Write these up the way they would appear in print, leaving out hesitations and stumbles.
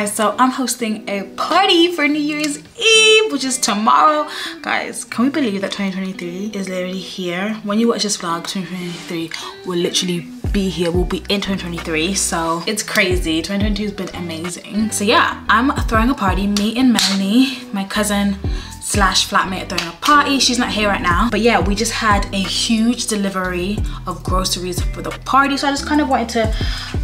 guys, so I'm hosting a party for New Year's Eve, which is tomorrow. Guys, can we believe that 2023 is literally here? When you watch this vlog, 2023 will literally be here. We'll be in 2023, so it's crazy. 2022 has been amazing. So yeah, I'm throwing a party. Me and Melanie, my cousin slash flatmate, throwing a party. She's not here right now, but yeah, we just had a huge delivery of groceries for the party, so I just kind of wanted to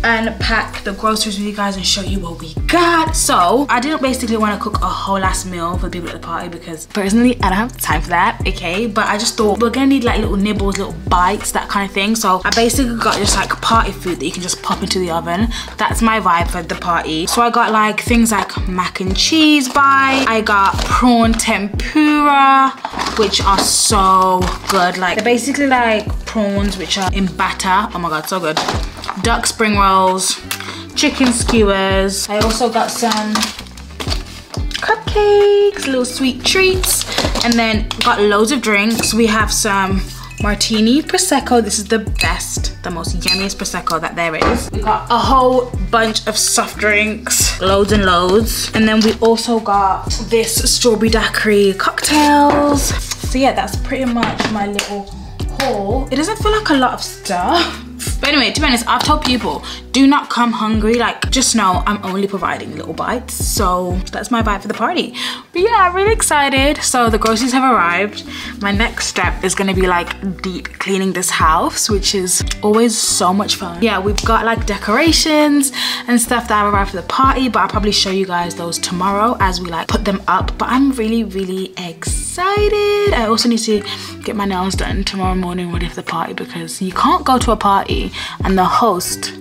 unpack the groceries with you guys and show you what we got. So I didn't basically want to cook a whole last meal for the people at the party because personally I don't have time for that, okay? But I just thought we're gonna need like little nibbles, little bites, that kind of thing. So I basically got just like party food that you can just pop into the oven. That's my vibe for the party. So I got like things like mac and cheese bite, I got prawn tempura, which are so good. Like they're basically like prawns which are in batter. Oh my god, so good. Duck spring rolls, chicken skewers. I also got some cupcakes, little sweet treats, and then got loads of drinks. We have some martini prosecco. This is the best, the most yummiest prosecco that there is. We got a whole bunch of soft drinks, loads and loads, and then we also got this strawberry daiquiri cocktails. So yeah, that's pretty much my little haul. It doesn't feel like a lot of stuff, but anyway, to be honest, I've told people, do not come hungry. Like, just know I'm only providing little bites. So that's my vibe for the party. But yeah, I'm really excited. So the groceries have arrived. My next step is gonna be like deep cleaning this house, which is always so much fun. Yeah, we've got like decorations and stuff that have arrived for the party, but I'll probably show you guys those tomorrow as we like put them up. But I'm really, really excited. I also need to get my nails done tomorrow morning ready for the party, because you can't go to a party and the host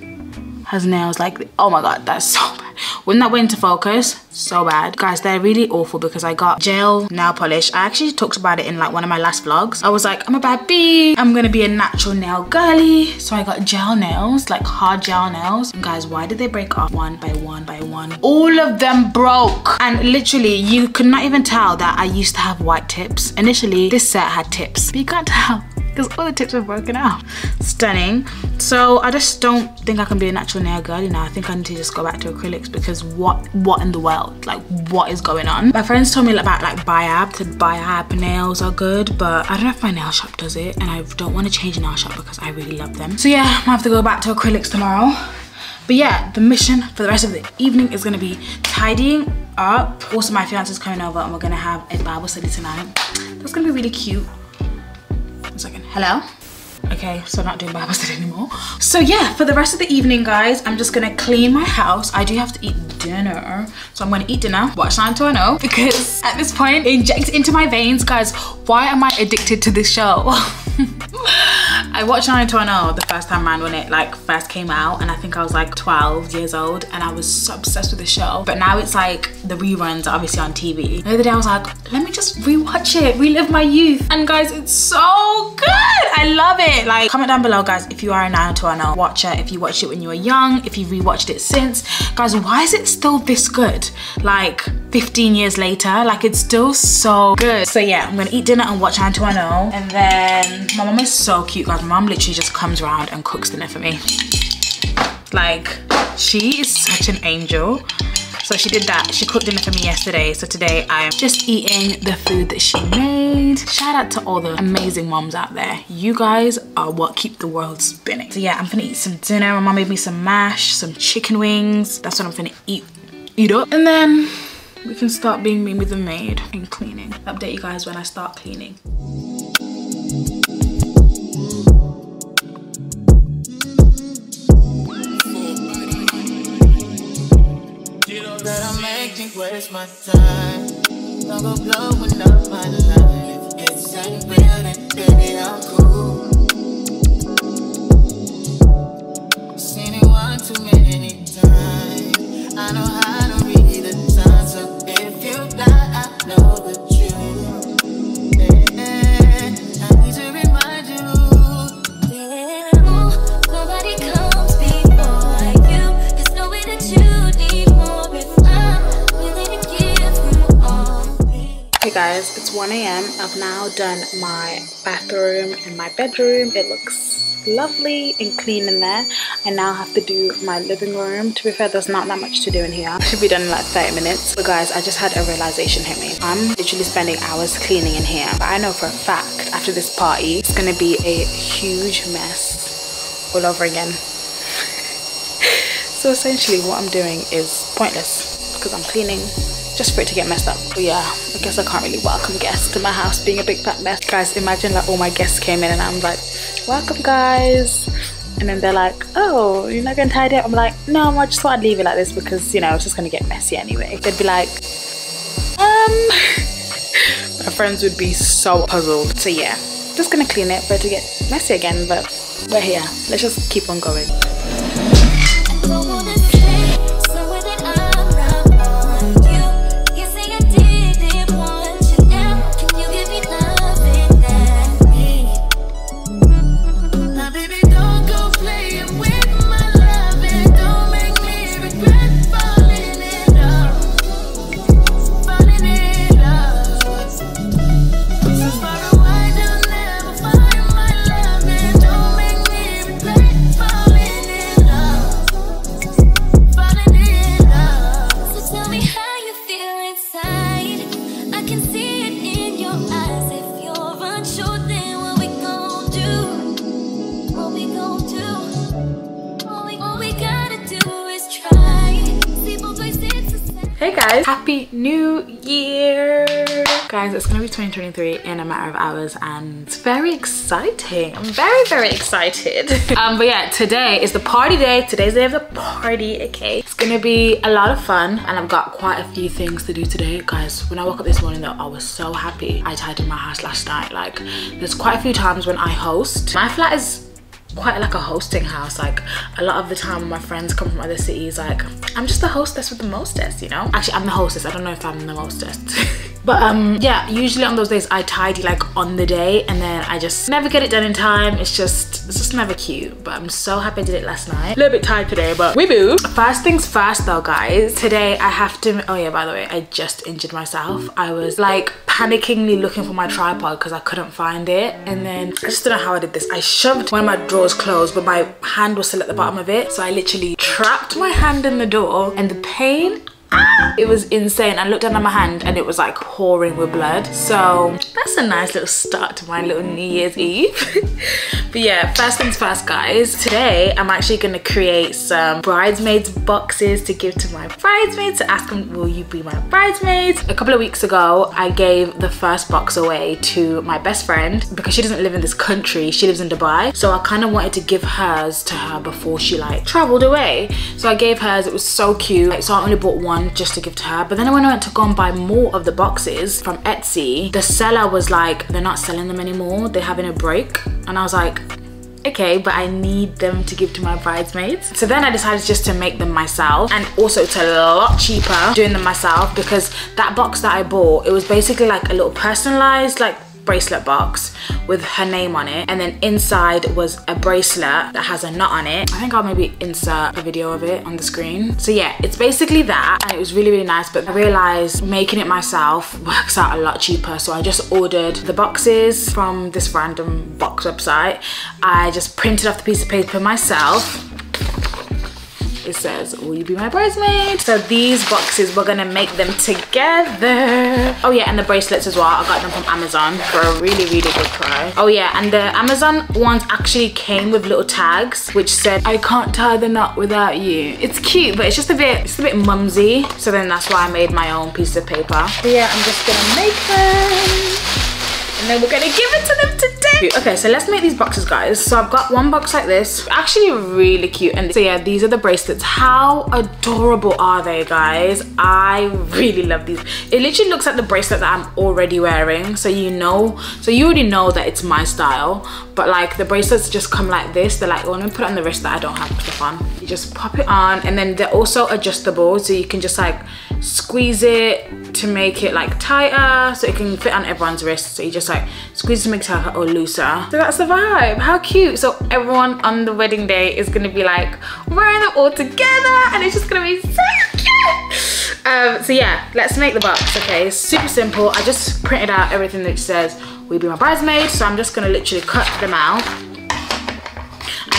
has nails like this. Oh my god, that's so bad. When that went into focus, so bad. Guys, they're really awful because I got gel nail polish. I actually talked about it in like one of my last vlogs. I was like, I'm a bad bee, I'm gonna be a natural nail girly. So I got gel nails, like hard gel nails. And guys, why did they break off one by one by one? All of them broke. And literally, you could not even tell that I used to have white tips. Initially, this set had tips, but you can't tell, because all the tips are broken out. Stunning. So I just don't think I can be a natural nail girl, you know. I think I need to just go back to acrylics, because what in the world, like what is going on? My friends told me about like Biab, said Biab nails are good, but I don't know if my nail shop does it, and I don't want to change nail shop because I really love them. So yeah, I have to go back to acrylics tomorrow. But yeah, the mission for the rest of the evening is gonna be tidying up. Also, my fiance's coming over and we're gonna have a Bible study tonight. That's gonna be really cute. Second. Hello? Okay, so I'm not doing Bible study anymore. So yeah, for the rest of the evening, guys, I'm just gonna clean my house. I do have to eat dinner, so I'm gonna eat dinner, watch 90210, because at this point, it injects into my veins. Guys, why am I addicted to this show? I watched 90210 the first time around when it like first came out, and I think I was like 12 years old, and I was so obsessed with the show. But now it's like the reruns are obviously on TV. The other day I was like, let me just rewatch it, relive my youth. And guys, it's so good, I love it. Like, comment down below, guys, if you are a 90210 watcher, if you watched it when you were young, if you rewatched it since. Guys, why is it still this good? Like 15 years later, like it's still so good. So yeah, I'm gonna eat dinner and watch 90210, and then my mom is so cute, guys. My mom literally just comes around and cooks dinner for me. Like, she is such an angel. So she did that. She cooked dinner for me yesterday. So today I'm just eating the food that she made. Shout out to all the amazing moms out there. You guys are what keep the world spinning. So yeah, I'm gonna eat some dinner. My mom made me some mash, some chicken wings. That's what I'm gonna eat up. And then we can start being Mimi the maid and cleaning. Update you guys when I start cleaning. Where's my time? Don't go blowing up my life. It's unreal and baby, I'm cool. Seen it one too many times. I know how to read the signs. So if you die, I know the truth. Yeah, I need to remind you. Yeah. Oh, nobody comes before you. There's no way that you need more before. Hey guys, it's 1 a.m. I've now done my bathroom and my bedroom. It looks lovely and clean in there. I now have to do my living room. To be fair, there's not that much to do in here. Should be done in like 30 minutes. But guys, I just had a realization hit me. I'm literally spending hours cleaning in here. But I know for a fact, after this party, it's gonna be a huge mess all over again. So essentially what I'm doing is pointless because I'm cleaning just for it to get messed up. But yeah, I guess I can't really welcome guests to my house being a big fat mess. Guys, imagine like all my guests came in and I'm like, welcome guys, and then they're like, oh, you're not gonna tidy up? I'm like, no, I just thought I'd leave it like this because, you know, it's just gonna get messy anyway. They'd be like, my friends would be so puzzled. So yeah, just gonna clean it for it to get messy again, but we're here. Let's just keep on going. Happy New Year! Guys, it's gonna be 2023 in a matter of hours and it's very exciting. I'm very, very excited. But yeah, today is the party day. Today's the day of the party, okay? It's gonna be a lot of fun and I've got quite a few things to do today. Guys, when I woke up this morning though, I was so happy. I tidied my house last night. Like, there's quite a few times when I host. My flat is quite like a hosting house. Like a lot of the time when my friends come from other cities, like I'm just the hostess with the mostest, you know. Actually, I'm the hostess, I don't know if I'm the mostest. But yeah, usually on those days I tidy like on the day and then I just never get it done in time. It's just never cute. But I'm so happy I did it last night. A little bit tired today, but we move. First things first though, guys. Today I have to, oh yeah, by the way, I just injured myself. I was like panickingly looking for my tripod because I couldn't find it. And then I just don't know how I did this. I shoved one of my drawers closed, but my hand was still at the bottom of it. So I literally trapped my hand in the door and the pain, it was insane. I looked down at my hand and it was like pouring with blood. So that's a nice little start to my little New Year's Eve. But yeah, first things first, guys. Today I'm actually gonna create some bridesmaids boxes to give to my bridesmaids, to ask them, will you be my bridesmaids? A couple of weeks ago I gave the first box away to my best friend because she doesn't live in this country, she lives in Dubai. So I kind of wanted to give hers to her before she like traveled away. So I gave hers, it was so cute. Like, so I only bought one just to give to her, but then when I went to go and buy more of the boxes from Etsy, the seller was like, they're not selling them anymore, they're having a break. And I was like, okay, but I need them to give to my bridesmaids. So then I decided just to make them myself, and also it's a lot cheaper doing them myself because that box that I bought, it was basically like a little personalized like bracelet box with her name on it, and then inside was a bracelet that has a knot on it. I think I'll maybe insert a video of it on the screen. So yeah, it's basically that, and it was really, really nice. But I realized making it myself works out a lot cheaper, so I just ordered the boxes from this random box website. I just printed off the piece of paper myself. It says, will you be my bridesmaid? So these boxes, we're gonna make them together. Oh yeah, and the bracelets as well. I got them from Amazon for a really, really good price. Oh yeah, and the Amazon ones actually came with little tags which said, I can't tie the knot without you. It's cute, but it's just a bit mumsy. So then that's why I made my own piece of paper. So yeah, I'm just gonna make them. And then we're gonna give it to them today. Okay, so let's make these boxes, guys. So I've got one box like this, actually really cute. And so yeah, these are the bracelets. How adorable are they, guys? I really love these. It literally looks like the bracelet that I'm already wearing. So you know, so you already know that it's my style, but like the bracelets just come like this. They're like, oh, let me put it on the wrist that I don't have stuff on. You just pop it on, and then they're also adjustable. So you can just like squeeze it to make it like tighter so it can fit on everyone's wrist. So you just like squeeze to make tighter or looser. So that's the vibe. How cute. So everyone on the wedding day is gonna be like wearing them all together, and it's just gonna be so cute. So yeah, let's make the box. Okay, it's super simple. I just printed out everything that says will you be my bridesmaid. So I'm just gonna literally cut them out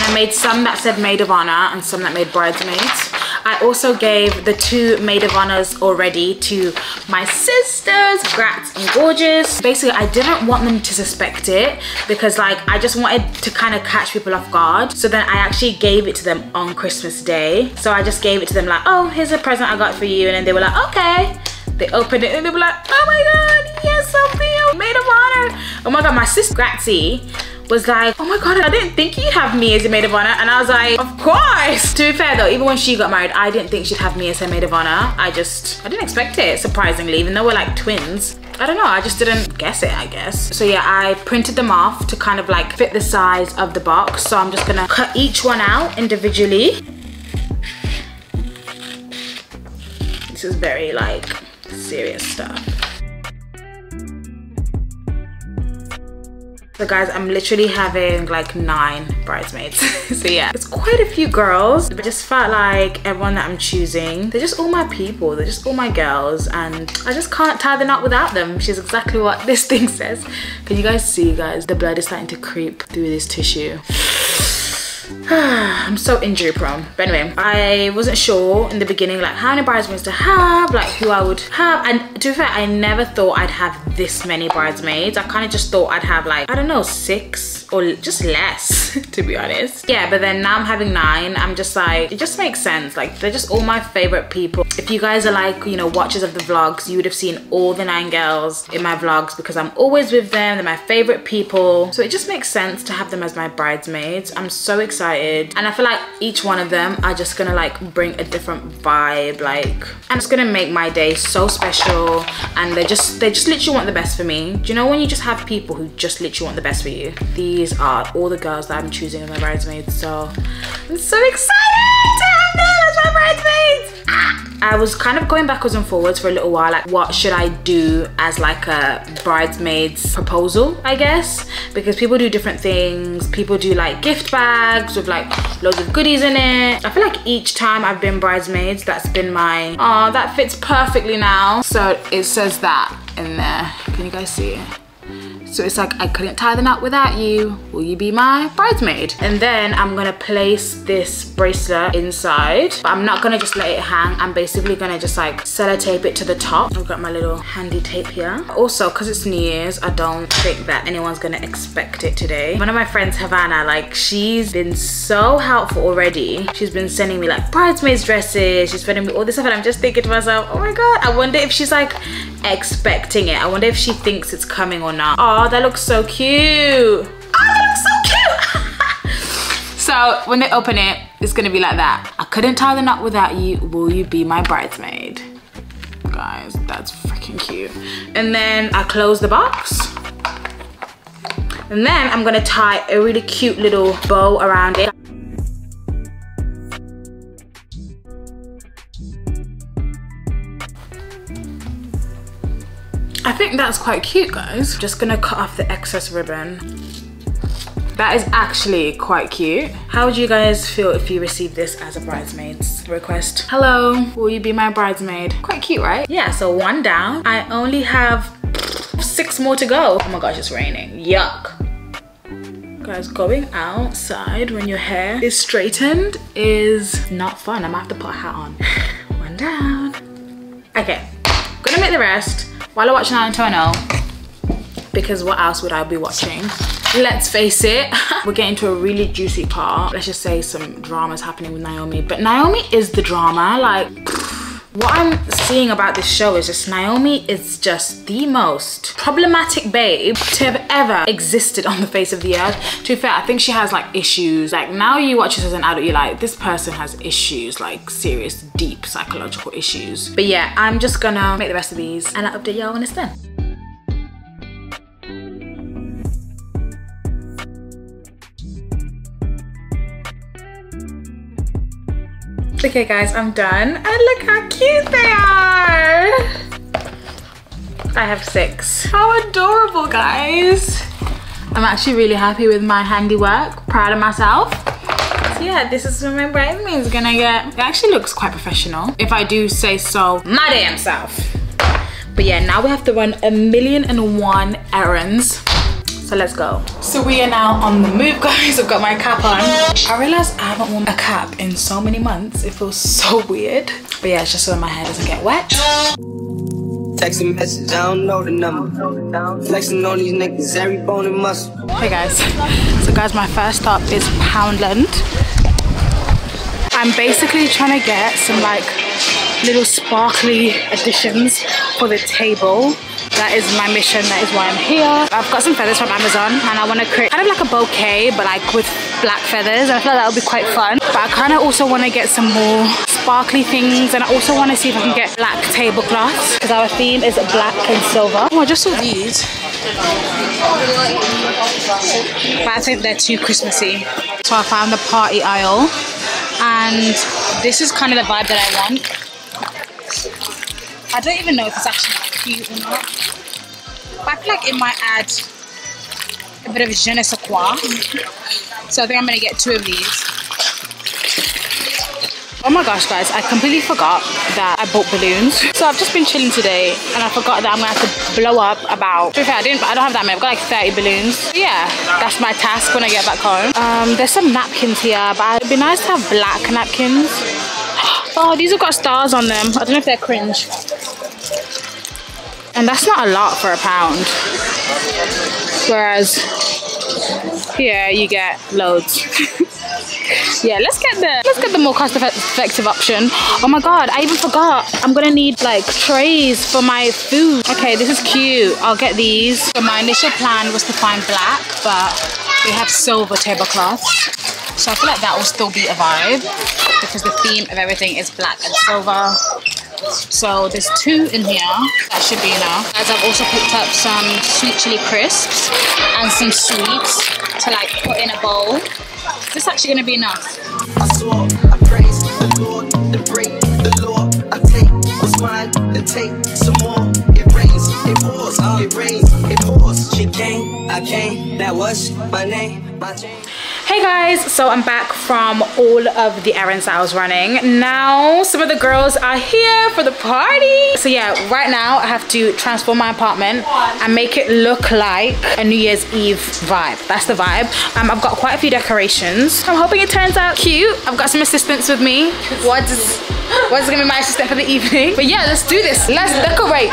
I made some that said maid of honor and some that made bridesmaids. I also gave the two maid of honors already to my sisters, Gratz and Gorgeous. Basically, I didn't want them to suspect it because like I just wanted to kind of catch people off guard. So then I actually gave it to them on Christmas Day. So I just gave it to them like, oh, here's a present I got for you. And then they were like, okay. They opened it and they were like, oh my God, yes, Sophia, maid of honor. Oh my God, my sister Gracie was like, oh my God, I didn't think you'd have me as your maid of honor. And I was like, of course. To be fair though, even when she got married, I didn't think she'd have me as her maid of honor. I didn't expect it, surprisingly, even though we're like twins. I don't know, I just didn't guess it, I guess. So yeah, I printed them off to kind of like fit the size of the box. So I'm just gonna cut each one out individually. This is very like serious stuff. So guys, I'm literally having like 9 bridesmaids. So yeah, it's quite a few girls. I just felt like everyone that I'm choosing, they're just all my people, they're just all my girls, and I just can't tie the knot without them, which is exactly what this thing says. Can you guys see, guys? The blood is starting to creep through this tissue. I'm so injury prone. But anyway, I wasn't sure in the beginning like how many bridesmaids to have, like who I would have, and to be fair, I never thought I'd have this many bridesmaids. I kind of just thought I'd have like, I don't know, 6 or just less, to be honest. Yeah, but then now I'm having 9. I'm just like, it just makes sense. Like, they're just all my favorite people. If you guys are like, you know, watchers of the vlogs, you would have seen all the 9 girls in my vlogs because I'm always with them. They're my favorite people. So it just makes sense to have them as my bridesmaids. I'm so excited, and I feel like each one of them are just gonna like bring a different vibe. Like, I'm just gonna make my day so special, and they just literally want the best for me. Do you know when you just have people who just literally want the best for you? These are all the girls that I'm choosing as my bridesmaids, so I'm so excited to have them as my bridesmaids. I was kind of going backwards and forwards for a little while, like what should I do as like a bridesmaid's proposal, I guess, because people do different things. People do like gift bags with like loads of goodies in it. I feel like each time I've been bridesmaids, that's been my, oh, that fits perfectly now. So it says that in there. Can you guys see it? So it's like, I couldn't tie the knot without you. Will you be my bridesmaid? And then I'm gonna place this bracelet inside. But I'm not gonna just let it hang. I'm basically gonna just like sellotape it to the top. I've got my little handy tape here. Also, cause it's New Year's, I don't think that anyone's gonna expect it today. One of my friends, Havana, like she's been so helpful already. She's been sending me like bridesmaids dresses. She's sending me all this stuff, and I'm just thinking to myself, oh my God, I wonder if she's like expecting it. I wonder if she thinks it's coming or not. Oh, that looks so cute. Oh, that looks so cute. So when they open it, it's gonna be like that. I couldn't tie the knot without you. Will you be my bridesmaid? Guys, that's freaking cute. And then I close the box. And then I'm gonna tie a really cute little bow around it. I think that's quite cute, guys. Just gonna cut off the excess ribbon. That is actually quite cute. How would you guys feel if you received this as a bridesmaid's request? Hello, will you be my bridesmaid? Quite cute, right? Yeah, so one down. I only have 6 more to go. Oh my gosh, it's raining. Yuck. Guys, going outside when your hair is straightened is not fun. I might have to put a hat on. One down. Okay, gonna make the rest. While I watch 90210, because what else would I be watching? Let's face it, we're getting to a really juicy part. Let's just say some drama's happening with Naomi, but Naomi is the drama. Like, what I'm seeing about this show is just Naomi is just the most problematic babe to have ever existed on the face of the earth. To be fair, I think she has like issues. Like, now you watch this as an adult, you're like, this person has issues, like serious, deep psychological issues. But yeah, I'm just gonna make the rest of these and I'll update y'all when it's done. Okay guys, I'm done, and look how cute they are. I have 6. How adorable, guys. I'm actually really happy with my handiwork, proud of myself. So yeah, this is what my bridesmaid's gonna get. It actually looks quite professional, if I do say so my damn self. But yeah, now we have to run a million and one errands. so let's go. So we are now on the move, guys. I've got my cap on. I realized I haven't worn a cap in so many months. It feels so weird, but yeah, it's just so my hair doesn't get wet. Text a message, I don't know the number. Flexing on these niggas, every bone and muscle. Hey guys, so guys, my first stop is Poundland. I'm basically trying to get some like little sparkly additions for the table. That is my mission, that is why I'm here. I've got some feathers from Amazon and I want to create kind of like a bouquet, but like with black feathers, and I feel like that would be quite fun. But I kind of also want to get some more sparkly things, and I also want to see if I can get black tablecloths because our theme is black and silver. Oh, I just saw these, but I think they're too Christmassy. So I found the party aisle, and this is kind of the vibe that I want. I don't even know if it's actually cute or not, but I feel like it might add a bit of je ne sais quoi. So I think I'm gonna get two of these. Oh my gosh guys, I completely forgot that I bought balloons. So I've just been chilling today and I forgot that I'm gonna have to blow up about, to be fair, I don't have that many. I've got like 30 balloons. But yeah, that's my task when I get back home. There's some napkins here, but it'd be nice to have black napkins. Oh, these have got stars on them. I don't know if they're cringe. And that's not a lot for £1. Whereas here you get loads. Yeah, let's get the more cost-effective option. Oh my god, I even forgot. I'm gonna need like trays for my food. Okay, this is cute. I'll get these. So my initial plan was to find black, but we have silver tablecloths. So I feel like that will still be a vibe because the theme of everything is black and silver. So there's two in here. That should be enough. Guys, I've also picked up some sweet chili crisps and some sweets to like put in a bowl. This is actually gonna be enough. I swore, I praise the Lord, the break, the law, I take what's mine, and take some more. It rains, it pours, it rains, it pours. She came, I came, that was my name, my change. Hey guys, so I'm back from all of the errands that I was running. Now some of the girls are here for the party. So yeah, right now I have to transform my apartment and make it look like a New Year's Eve vibe. That's the vibe. I've got quite a few decorations. I'm hoping it turns out cute. I've got some assistants with me. What's gonna be my assistant for the evening? But yeah, let's do this. Let's decorate.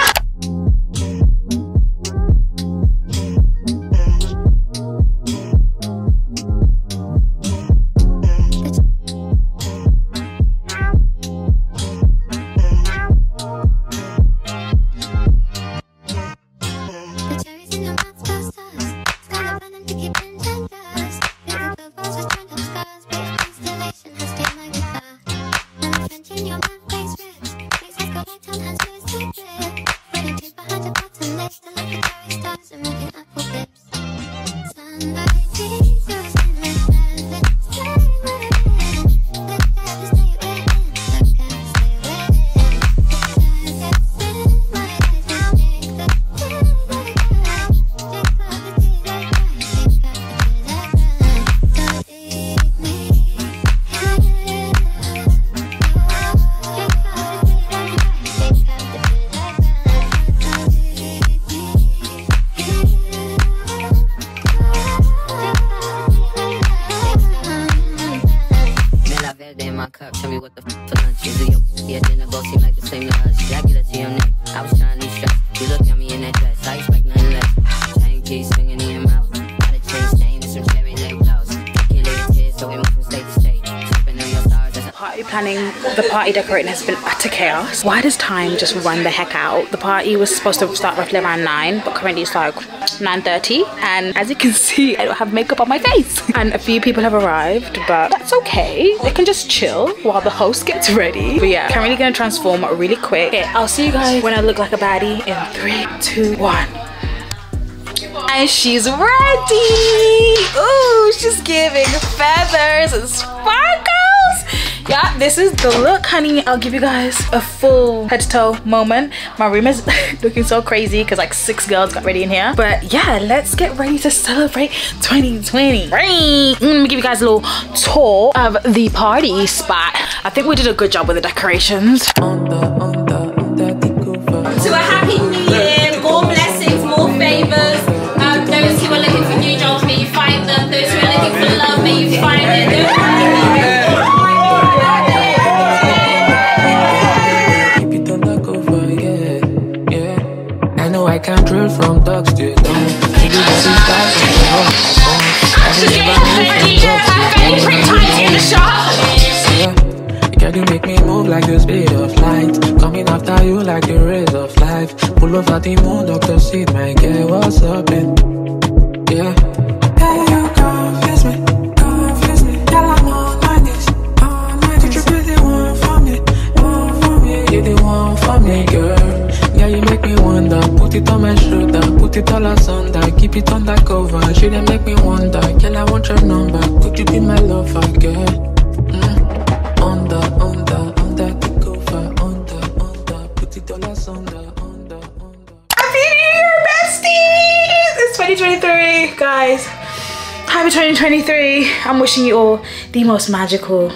The party decorating has been utter chaos. Why does time just run the heck out? The party was supposed to start roughly around 9, but currently it's like 9:30, and as you can see I don't have makeup on my face. And a few people have arrived, but that's okay, they can just chill while the host gets ready. But yeah, I'm really gonna transform really quick. Okay, I'll see you guys when I look like a baddie in 3, 2, 1. And she's ready. Ooh, she's giving feathers and sparkles. Yeah, this is the look, honey. I'll give you guys a full head to toe moment. My room is looking so crazy because like 6 girls got ready in here. But yeah, let's get ready to celebrate 2020. Right. I'm gonna give you guys a little tour of the party spot. I think we did a good job with the decorations. To a happy new year, more blessings, more favors. Those who are looking for that you find it. I know I can't drill from dogs to you make me move like the speed of light. Coming after you like the rays of life. Pull up at the moon, Dr. Seed, my girl, what's up, and yeah. Hey, you confess me, tell I'm all my this. You be the one for me, you the one for me, girl. Yeah, you make me wonder, put it on my shoulder, put it all asunder, keep it undercover. She didn't make me wonder, girl, I want your number, could you be my lover, girl? Happy New Year, besties! It's 2023, guys. Happy 2023. I'm wishing you all the most magical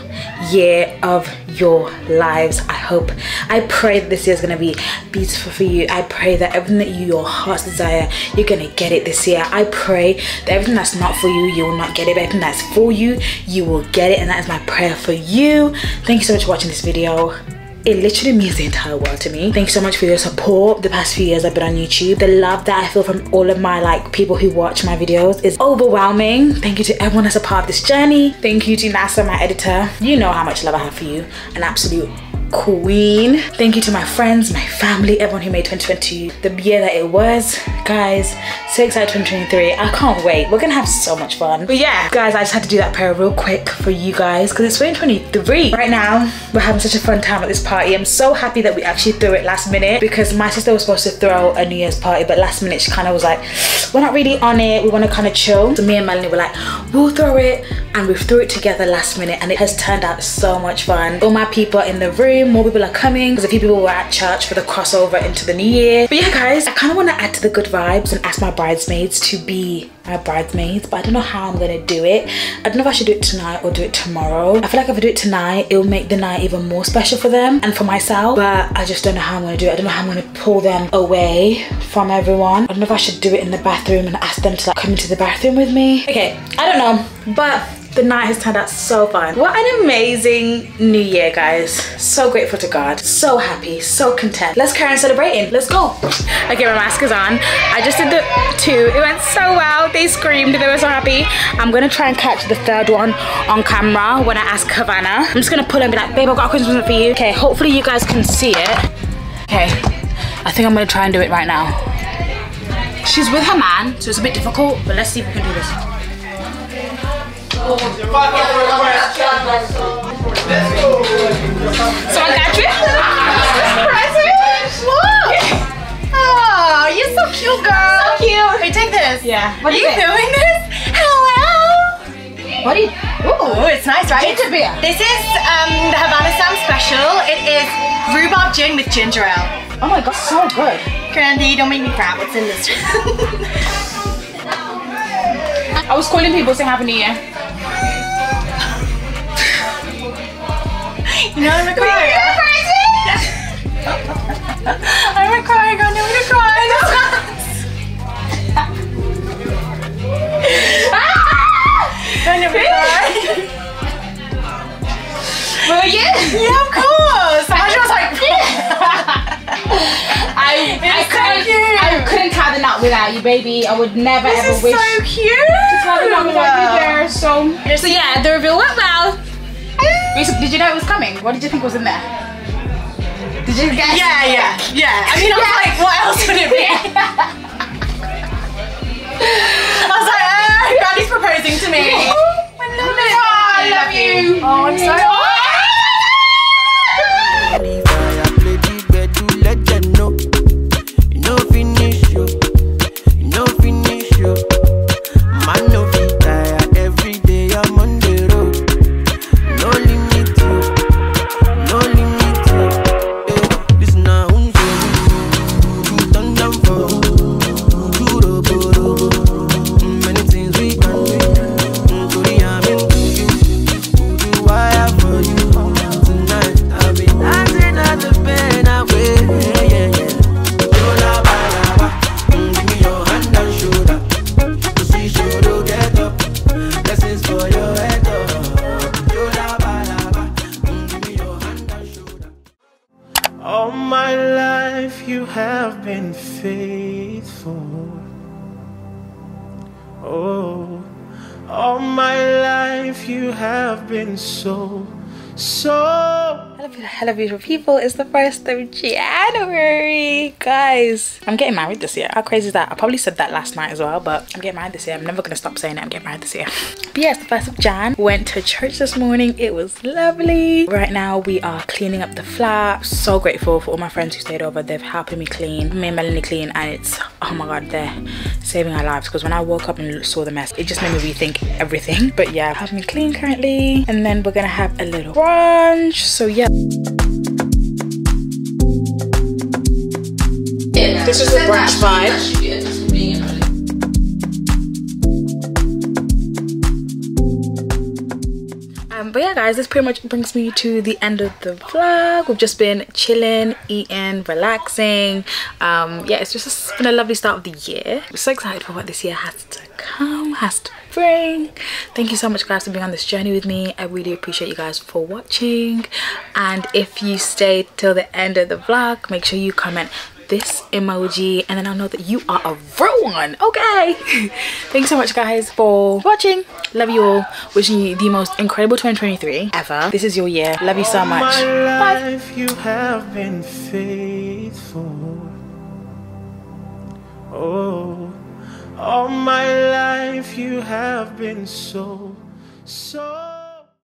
year of your lives. I hope, I pray this year is gonna be beautiful for you. I pray that everything that you, your heart's desire, you're gonna get it this year. I pray that everything that's not for you, you will not get it, but everything that's for you, you will get it, and that is my prayer for you. Thank you so much for watching this video. It literally means the entire world to me. Thank you so much for your support. The past few years I've been on YouTube, the love that I feel from all of my people who watch my videos is overwhelming. Thank you to everyone that's a part of this journey. Thank you to NASA, my editor. You know how much love I have for you. An absolute queen. Thank you to my friends, my family, everyone who made 2020 the year that it was. Guys, so excited for 2023. I can't wait. We're gonna have so much fun. But yeah, guys, I just had to do that prayer real quick for you guys because it's 2023. Right now, we're having such a fun time at this party. I'm so happy that we actually threw it last minute because my sister was supposed to throw a New Year's party, but last minute she kind of was like, we're not really on it. We want to kind of chill. So me and Melanie were like, we'll throw it, and we threw it together last minute, and it has turned out so much fun. All my people are in the room. More people are coming because a few people were at church for the crossover into the new year. But yeah, guys, I kind of want to add to the good vibes and ask my bridesmaids to be my bridesmaids, but I don't know how I'm gonna do it. I don't know if I should do it tonight or do it tomorrow. I feel like if I do it tonight, it'll make the night even more special for them and for myself, but I just don't know how I'm gonna do it. I don't know how I'm gonna pull them away from everyone. I don't know if I should do it in the bathroom and ask them to like come into the bathroom with me. Okay, I don't know, but the night has turned out so fun. What an amazing new year, guys. So grateful to God. So happy, so content. Let's carry on celebrating. Let's go. Okay, my mask is on. I just did the two. It went so well. They screamed. They were so happy. I'm going to try and catch the third one on camera when I ask Havana. I'm just going to pull and be like, babe, I've got a question for you. Okay, hopefully you guys can see it. Okay, I think I'm going to try and do it right now. She's with her man, so it's a bit difficult, but let's see if we can do this. So I got you this present. Look! Oh, you're so cute, girl. So cute. Hey, take this. Yeah. What are you doing this? Hello. What are you? Ooh, it's nice, right? Ginger beer. This is the Havana Sam special. It is rhubarb gin with ginger ale. Oh my God, so good. Grandy, don't make me proud. What's in this? I was calling people saying Happy New Year. You know I'm a crier. You're crazy! I'm a crier, girl. I'm gonna cry. I never cry. Will you? Yeah, of course. I was like, I couldn't tie the knot without you, baby. I would never ever wish. This is so cute. To tie the knot without you there. So yeah, the reveal went well. Did you know it was coming? What did you think was in there? Did you guess? Yeah. I mean, I was like, what else would it be? I was like, Granny's proposing to me. Oh, I love it. Oh, I love you. Oh, I'm so. Why and faithful. Oh, all my life you have been so. Hello beautiful people, it's the 1st of January, guys. I'm getting married this year. How crazy is that? I probably said that last night as well, but I'm getting married this year. I'm never gonna stop saying it. I'm getting married this year. But yeah, it's the 1st of Jan. Went to church this morning. It was lovely. Right now we are cleaning up the flat. So grateful for all my friends who stayed over. They've helped me clean. Me and Melanie clean, and it's, oh my god, they're saving our lives, because when I woke up and saw the mess, it just made me rethink everything. But yeah, helping me clean currently, and then we're gonna have a little brunch. So yeah. Yeah, this is a brunch vibe. But yeah guys, this pretty much brings me to the end of the vlog. We've just been chilling, eating, relaxing. Yeah, it's just been a lovely start of the year. I'm so excited for what this year has to come, has to bring. Thank you so much guys for being on this journey with me. I really appreciate you guys for watching, and if you stayed till the end of the vlog, make sure you comment this emoji, and then I'll know that you are a real one, okay? Thanks so much guys for watching. Love you all. Wishing you the most incredible 2023 ever. This is your year. Love you so much. Bye. Life you have been faithful. Oh, all my life you have been so